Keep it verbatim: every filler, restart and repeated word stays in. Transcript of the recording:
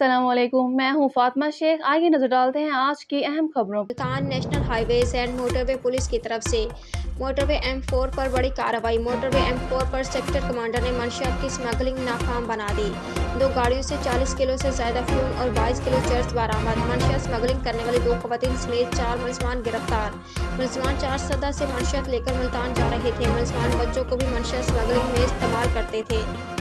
अस्सलामुअलैकुम, मैं हूँ फातिमा शेख। आइए नजर डालते हैं आज की अहम खबरों। Multan national highways and motorway police की तरफ से मोटरवे एम फोर पर बड़ी कार्रवाई। मोटरवे एम फोर पर सेक्टर कमांडर ने मंशियात की स्मगलिंग नाकाम बना दी। दो गाड़ियों से चालीस किलो से ज्यादा फ्यूल और बाईस किलो चरस बरामद। मंशियात स्मगलिंग करने वाली दो खवातीन समेत चार मुलजमान गिरफ्तार। मुलजमान चार सदा से मंशियात लेकर मुल्तान जा रहे थे। मुलजमान बच्चों को भी मंशियात स्मगलिंग में इस्तेमाल करते थे।